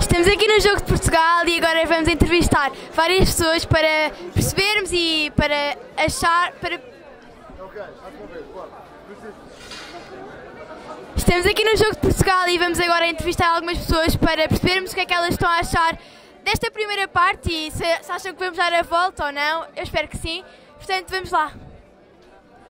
Estamos aqui no Jogo de Portugal e agora vamos entrevistar várias pessoas para percebermos e para achar... Estamos aqui no Jogo de Portugal e vamos agora entrevistar algumas pessoas para percebermos o que é que elas estão a achar desta primeira parte e se acham que vamos dar a volta ou não. Eu espero que sim, portanto vamos lá.